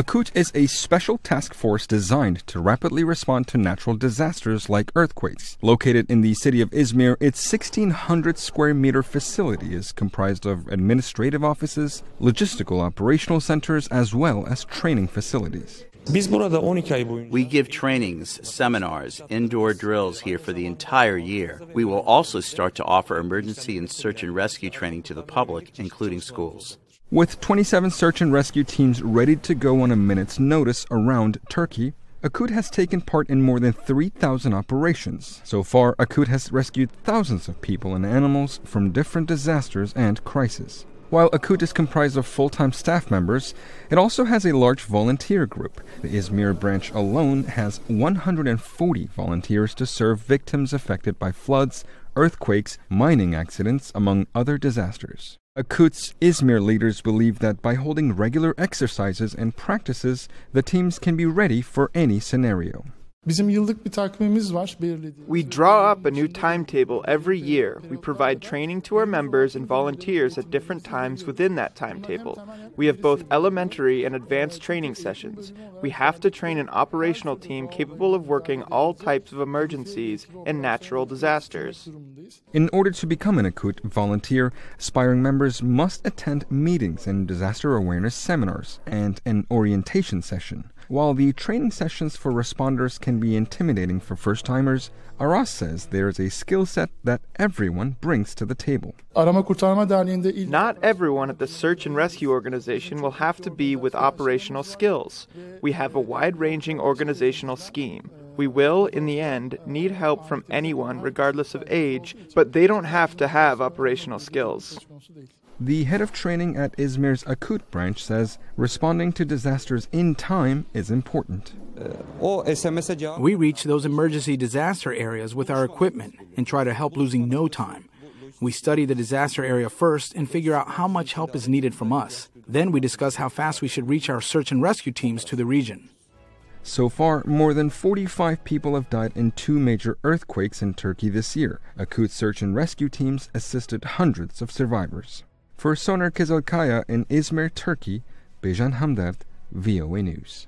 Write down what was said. AKUT is a special task force designed to rapidly respond to natural disasters like earthquakes. Located in the city of Izmir, its 1,600 square meter facility is comprised of administrative offices, logistical operational centers, as well as training facilities. We give trainings, seminars, indoor drills here for the entire year. We will also start to offer emergency and search and rescue training to the public, including schools. With 27 search and rescue teams ready to go on a minute's notice around Turkey, AKUT has taken part in more than 3,000 operations. So far, AKUT has rescued thousands of people and animals from different disasters and crises. While AKUT is comprised of full-time staff members, it also has a large volunteer group. The Izmir branch alone has 140 volunteers to serve victims affected by floods, earthquakes, mining accidents, among other disasters. AKUT's Izmir leaders believe that by holding regular exercises and practices, the teams can be ready for any scenario. We draw up a new timetable every year. We provide training to our members and volunteers at different times within that timetable. We have both elementary and advanced training sessions. We have to train an operational team capable of working all types of emergencies and natural disasters. In order to become an AKUT volunteer, aspiring members must attend meetings and disaster awareness seminars and an orientation session. While the training sessions for responders can be intimidating for first-timers, Aras says there is a skill set that everyone brings to the table. Not everyone at the search and rescue organization will have to be with operational skills. We have a wide-ranging organizational scheme. We will, in the end, need help from anyone regardless of age, but they don't have to have operational skills. The head of training at Izmir's AKUT branch says responding to disasters in time is important. We reach those emergency disaster areas with our equipment and try to help losing no time. We study the disaster area first and figure out how much help is needed from us. Then we discuss how fast we should reach our search and rescue teams to the region. So far, more than 45 people have died in two major earthquakes in Turkey this year. AKUT search and rescue teams assisted hundreds of survivors. For Soner Kizilkaya in Izmir, Turkey, Bezhan Hamdard, VOA News.